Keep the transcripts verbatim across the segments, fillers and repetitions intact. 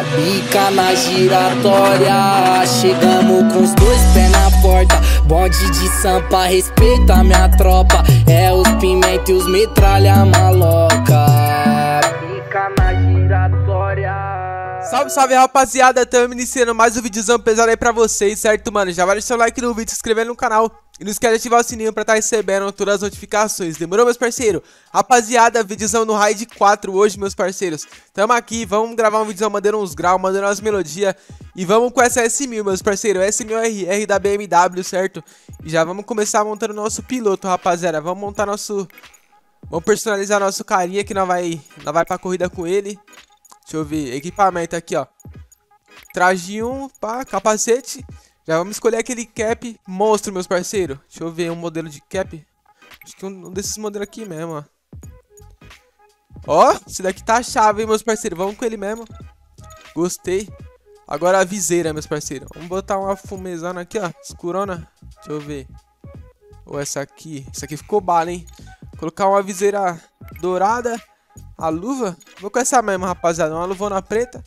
a bica na giratória. Chegamos com os dois pés na porta. Bonde de Sampa, respeita a minha tropa. É os pimenta e os metralha maloca. Bica na giratória. Salve, salve, rapaziada, estamos iniciando mais um videozão pesado aí pra vocês, certo, mano? Já vai deixar o like no vídeo, se inscrever no canal e não esquece de ativar o sininho pra tá recebendo todas as notificações, demorou, meus parceiros? Rapaziada, videozão no Ride quatro hoje, meus parceiros, tamo aqui, vamos gravar um videozão mandando uns graus, mandando umas melodias e vamos com essa S mil, meus parceiros, S mil R R da B M W, certo? E já vamos começar montando o nosso piloto, rapaziada, vamos montar nosso... Vamos personalizar nosso carinha que nós vai, nós vai pra corrida com ele. Deixa eu ver, equipamento aqui, ó. Traje um, pá, capacete. Já vamos escolher aquele cap monstro, meus parceiros. Deixa eu ver um modelo de cap. Acho que um desses modelos aqui mesmo, ó. Ó, esse daqui tá a chave, hein, meus parceiros. Vamos com ele mesmo. Gostei. Agora a viseira, meus parceiros. Vamos botar uma fumezana aqui, ó. Escurona. Deixa eu ver. Ou essa aqui. Essa aqui ficou bala, hein. Colocar uma viseira dourada. A luva, vou com essa mesmo, rapaziada, uma luvona preta.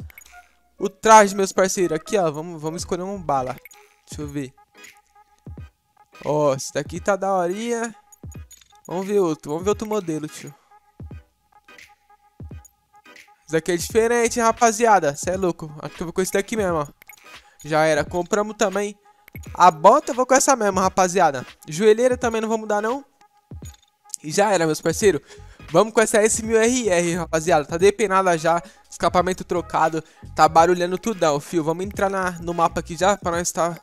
O traje, meus parceiros, aqui, ó, vamos, vamos escolher um bala. Deixa eu ver. Ó, esse daqui tá daorinha. Vamos ver outro, vamos ver outro modelo, tio. Esse daqui é diferente, rapaziada, cê é louco. Acho que eu vou com esse daqui mesmo, ó. Já era, compramos também a bota, vou com essa mesmo, rapaziada. Joelheira também não vou mudar, não. E já era, meus parceiros. Vamos com essa S mil R R, rapaziada. Tá depenada já, escapamento trocado. Tá barulhando tudão, fio. Vamos entrar na, no mapa aqui já pra nós tá,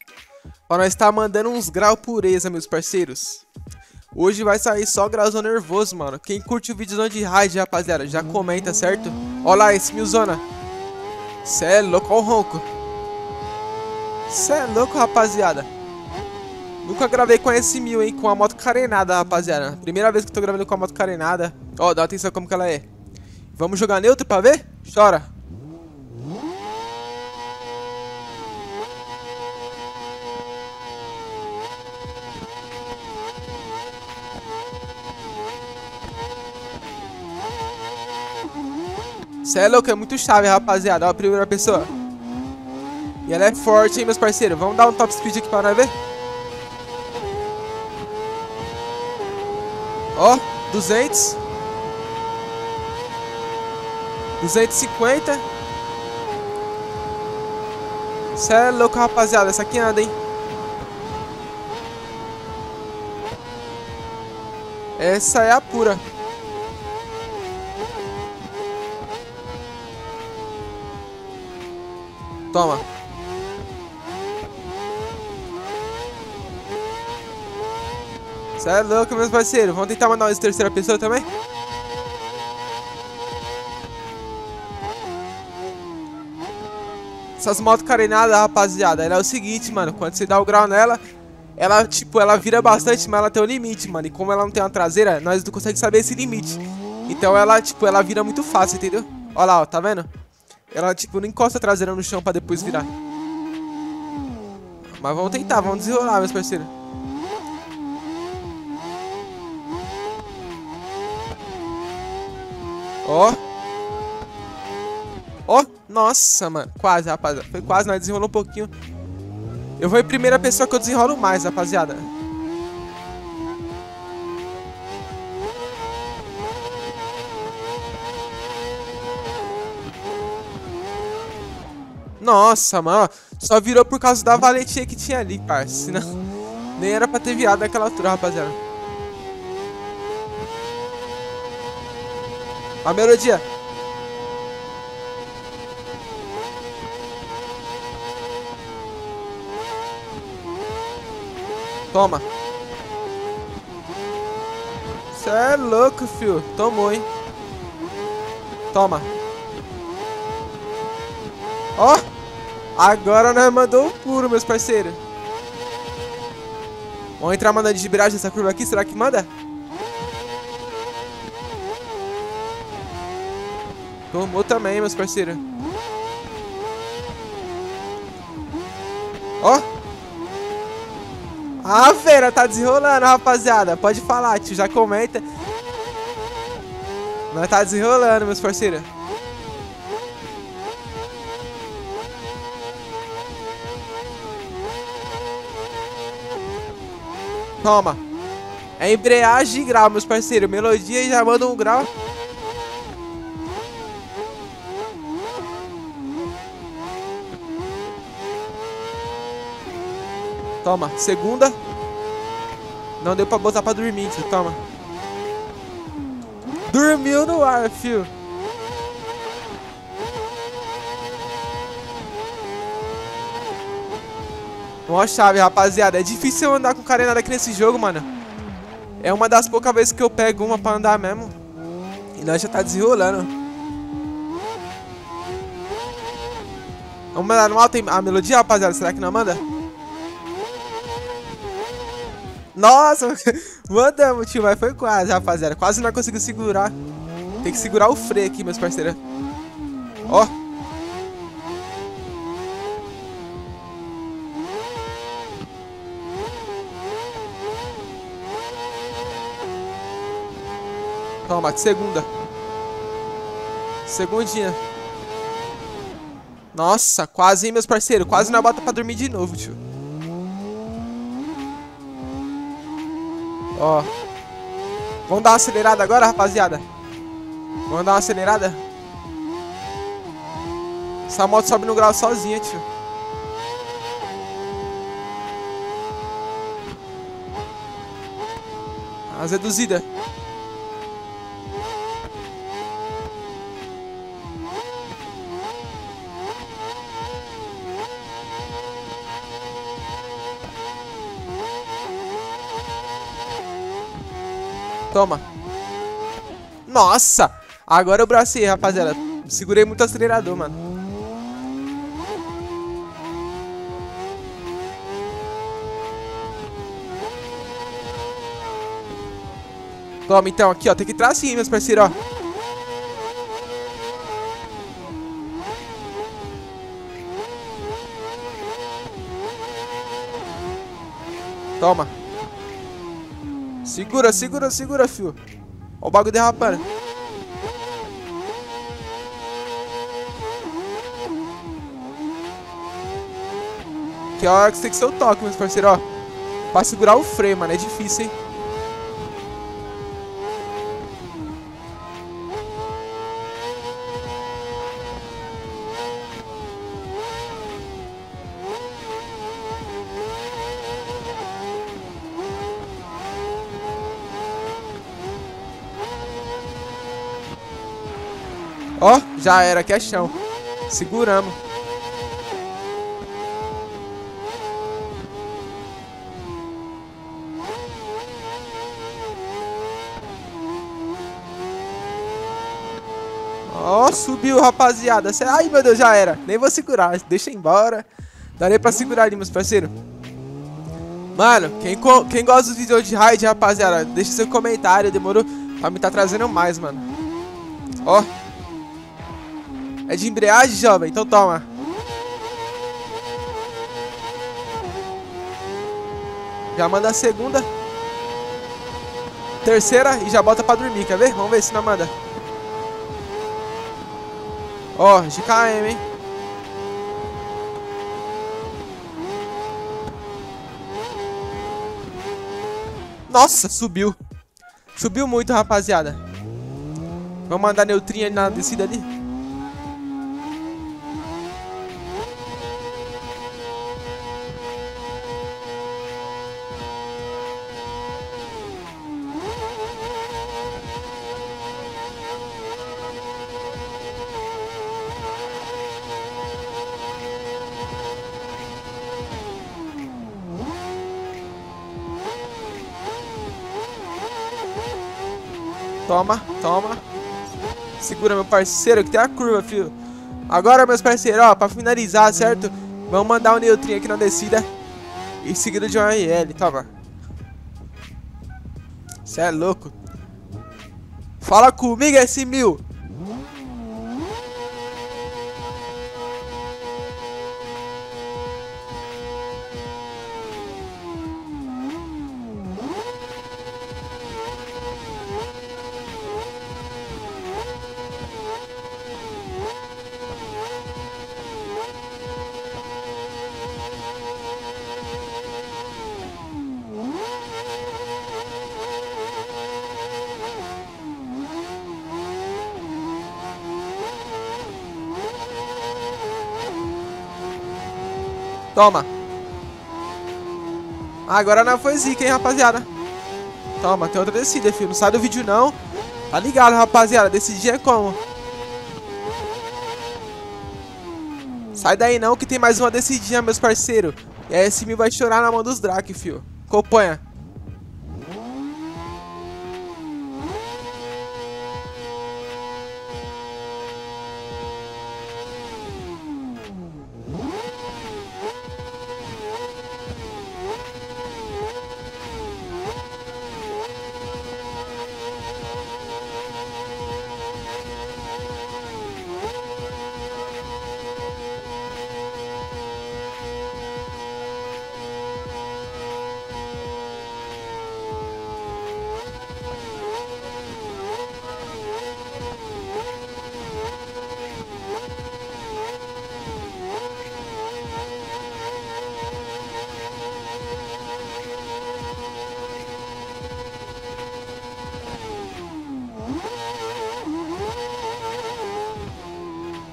pra nós tá mandando uns graus pureza, meus parceiros. Hoje vai sair só grauzão nervoso, mano. Quem curte o videozão de ride, rapaziada, já comenta, certo? Ó lá, S mil zona. Cê é louco, ó o ronco. Cê é louco, rapaziada. Nunca gravei com a S mil, hein, com a moto carenada, rapaziada. Primeira vez que tô gravando com a moto carenada. Ó, oh, dá atenção como que ela é. Vamos jogar neutro pra ver? Chora. Cê é louco, é muito chave, rapaziada. Ó a primeira pessoa. E ela é forte, hein, meus parceiros. Vamos dar um top speed aqui pra nós ver? Ó, oh, duzentos. duzentos e cinquenta. Cê é louco, rapaziada. Essa aqui anda, hein? Essa é a pura. Toma. Cê é louco, meus parceiros. Vamos tentar mandar uma de terceira pessoa também? Essas motos carenadas, rapaziada, ela é o seguinte, mano, quando você dá o grau nela, ela, tipo, ela vira bastante, mas ela tem um limite, mano. E como ela não tem uma traseira, nós não conseguimos saber esse limite. Então ela, tipo, ela vira muito fácil, entendeu? Olha lá, ó, tá vendo? Ela, tipo, não encosta a traseira no chão pra depois virar. Mas vamos tentar, vamos desenrolar, meus parceiros. Ó. Ó, oh, nossa, mano. Quase, rapaziada. Foi quase, nós desenrolou um pouquinho. Eu vou em primeira pessoa que eu desenrolo mais, rapaziada. Nossa, mano. Só virou por causa da valentia que tinha ali, parça. Senão, nem era pra ter virado naquela altura, rapaziada. A melodia. Toma. Cê é louco, fio. Tomou, hein. Toma. Ó. Agora nós mandou o puro, meus parceiros. Vamos entrar mandando de viragem nessa curva aqui. Será que manda? Tomou também, meus parceiros. Ó. Ah, feira, tá desenrolando, rapaziada. Pode falar, tio, já comenta. Mas tá desenrolando, meus parceiros. Toma. É embreagem e grau, meus parceiros. Melodia e já manda um grau. Toma, segunda. Não deu pra botar pra dormir, tio. Toma. Dormiu no ar, fio. Mó chave, rapaziada. É difícil andar com carenada aqui nesse jogo, mano. É uma das poucas vezes que eu pego uma pra andar mesmo. E nós já tá desenrolando. Vamos mandar no alto a melodia, rapaziada. Será que não manda? Nossa, mandamos, tio, mas foi quase, rapaziada. Quase não conseguiu segurar. Tem que segurar o freio aqui, meus parceiros. Ó. Toma, segunda. Segundinha. Nossa, quase, hein, meus parceiros. Quase não bota pra dormir de novo, tio. Ó, vamos dar uma acelerada agora, rapaziada. Vamos dar uma acelerada. Essa moto sobe no grau sozinha, tio. As reduzidas. Toma. Nossa. Agora eu bracei, rapaziada. Segurei muito o acelerador, mano. Toma, então. Aqui, ó. Tem que entrar assim, meus parceiros, ó. Toma. Segura, segura, segura, fio. Ó o bagulho derrapando. Que a hora que você tem que ser o toque, meus parceiros, ó. Pra segurar o freio, mano. É difícil, hein. Ó, oh, já era, que é chão. Seguramos. Ó, oh, subiu, rapaziada. Ai, meu Deus, já era. Nem vou segurar. Deixa embora. Darei pra segurar ali, meus parceiros. Mano, quem, quem gosta dos vídeos de ride, rapaziada, deixa seu comentário. Demorou pra me tá trazendo mais, mano. Ó. Oh. É de embreagem, jovem? Então toma. Já manda a segunda. Terceira e já bota pra dormir, quer ver? Vamos ver se não manda. Ó, G K M, hein? Nossa, subiu. Subiu muito, rapaziada. Vamos mandar neutrinha na descida ali. Toma, toma. Segura, meu parceiro, que tem a curva, filho. Agora, meus parceiros, ó, pra finalizar, certo? Vamos mandar um neutrinho aqui na descida. E seguido de um R L, toma. Cê é louco. Fala comigo, S mil. Toma. Agora não foi zica, hein, rapaziada. Toma, tem outra descida, filho. Não sai do vídeo, não. Tá ligado, rapaziada. Decidir é como? Sai daí não, que tem mais uma descidinha, meus parceiros. E a S mil vai chorar na mão dos Drake, fio. Acompanha.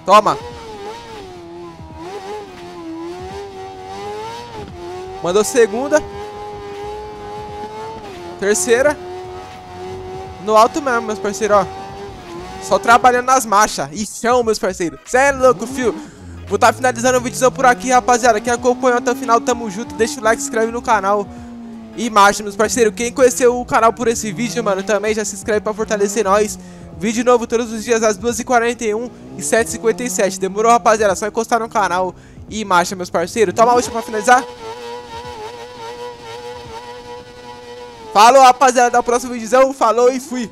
Toma. Mandou segunda. Terceira. No alto mesmo, meus parceiros, ó. Só trabalhando nas marchas. E chão, meus parceiros. Cê é louco, fio. Vou estar finalizando o vídeo por aqui, rapaziada. Quem acompanhou até o final, tamo junto. Deixa o like, se inscreve no canal. E marcha, meus parceiros. Quem conheceu o canal por esse vídeo, mano, também já se inscreve pra fortalecer nós. Vídeo novo todos os dias às duas e quarenta e um e sete e cinquenta e sete. Demorou, rapaziada? Só encostar no canal e marcha, meus parceiros. Toma a última pra finalizar. Falou, rapaziada. Até o próximo vídeo. Falou e fui.